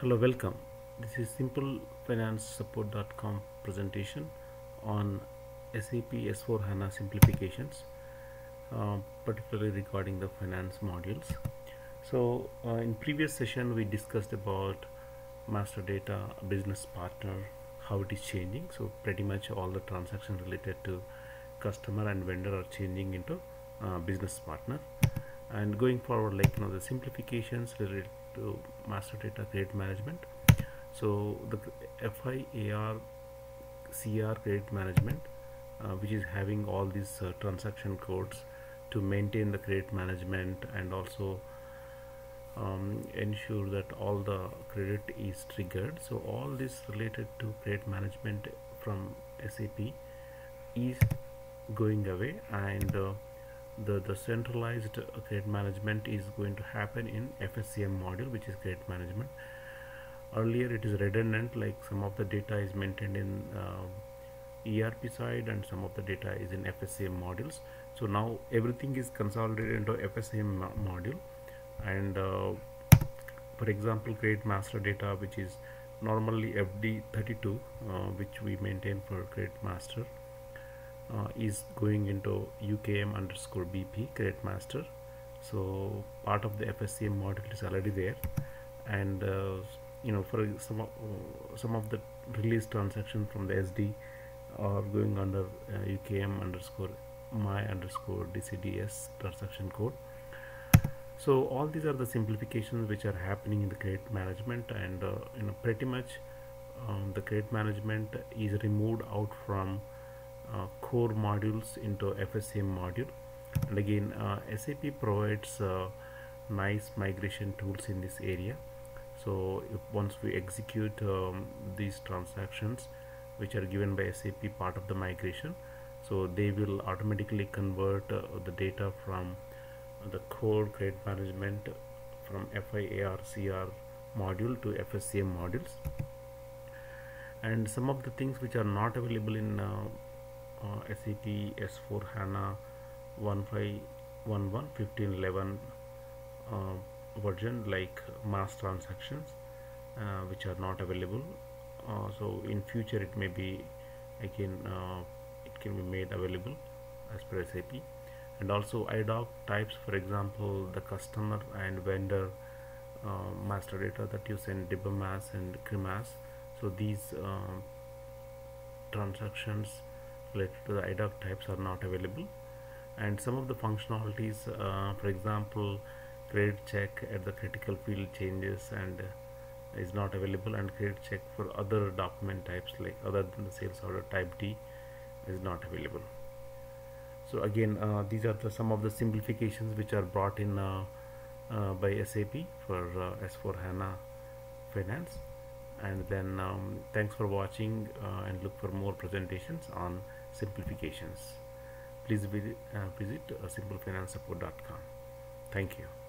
Hello, welcome. This is simplefinancessupport.com presentation on SAP S/4HANA simplifications, particularly regarding the finance modules. So in previous session we discussed about master data, business partner, how it is changing. So pretty much all the transactions related to customer and vendor are changing into business partner, and going forward, like the simplifications related to master data credit management. So the FIAR CR credit management, which is having all these transaction codes to maintain the credit management and also ensure that all the credit is triggered. So all this related to credit management from SAP is going away, and the centralized credit management is going to happen in FSCM module, which is credit management. Earlier it is redundant, like some of the data is maintained in ERP side and some of the data is in FSCM modules. So now everything is consolidated into FSCM module, and for example, credit master data, which is normally FD32, which we maintain for credit master, is going into UKM BP credit master. So part of the FSCM module is already there, and for some of the release transaction from the SD are going under UKM my DCDS transaction code. So all these are the simplifications which are happening in the credit management, and pretty much the credit management is removed out from core modules into FSCM module. And again, SAP provides nice migration tools in this area. So if once we execute these transactions which are given by SAP part of the migration, so they will automatically convert the data from the core credit management from FIAR CR module to FSCM modules. And some of the things which are not available in SAP S/4HANA 15.11 version, like mass transactions, which are not available. So in future it may be again it can be made available as per SAP. And also IDOC types, for example, the customer and vendor master data that you send DIBMAS and CRIMAS. So these transactions related to the IDOC types are not available. And some of the functionalities, for example, credit check at the critical field changes and is not available, and credit check for other document types like other than the sales order type D is not available. So again, these are some of the simplifications which are brought in by SAP for S/4HANA Finance. And then thanks for watching, and look for more presentations on simplifications. Please visit simplefinancessupport.com. Thank you.